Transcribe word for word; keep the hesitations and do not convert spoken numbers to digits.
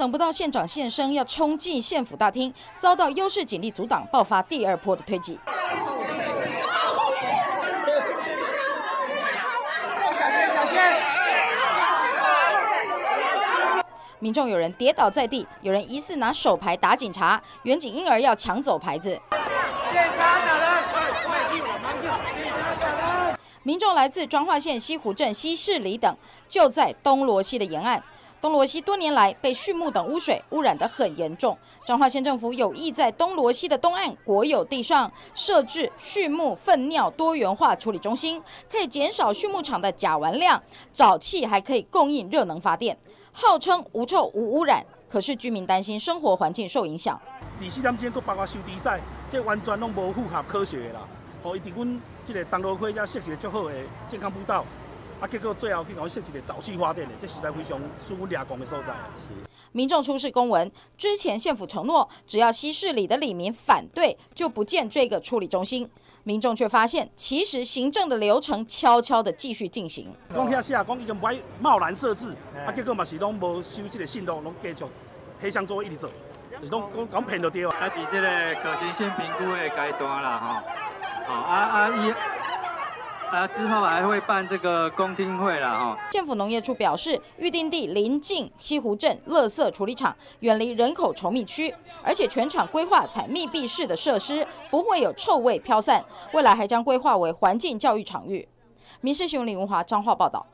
等不到县长现身，要冲进县府大厅，遭到优势警力阻挡，爆发第二波的推挤。 民众有人跌倒在地，有人疑似拿手牌打警察，远景因而要抢走牌子。民众来自彰化县西湖镇、西势里等，就在东螺溪的沿岸。东螺溪多年来被畜牧等污水污染得很严重，彰化县政府有意在东螺溪的东岸国有地上设置畜牧粪尿多元化处理中心，可以减少畜牧场的甲烷量，沼气还可以供应热能发电。 号称无臭无污染，可是居民担心生活环境受影响。二四点钟，佮包括收猪屎，即完全拢无符合科学的啦。吼，伊伫阮即个东螺溪才设置足好的健康步道，啊，结果最后去搞设置一个沼气发电的，这实在非常使阮抓狂的所在。民众出示公文，之前县府承诺，只要西势里的里民反对，就不建这个处理中心。 民众却发现，其实行政的流程悄悄地继续进行。讲遐写，讲已经不爱贸然设置，啊，结果嘛是拢无收这个信咯，拢继续黑箱作业一直做，就是拢讲讲骗就对啊。啊，是这个可行性评估的阶段啦，吼，啊啊伊。 啊，之后还会办这个公听会啦，哈。县府农业处表示，预定地临近西湖镇垃圾处理厂，远离人口稠密区，而且全厂规划采密闭式的设施，不会有臭味飘散。未来还将规划为环境教育场域。民视新闻李文华彰化报道。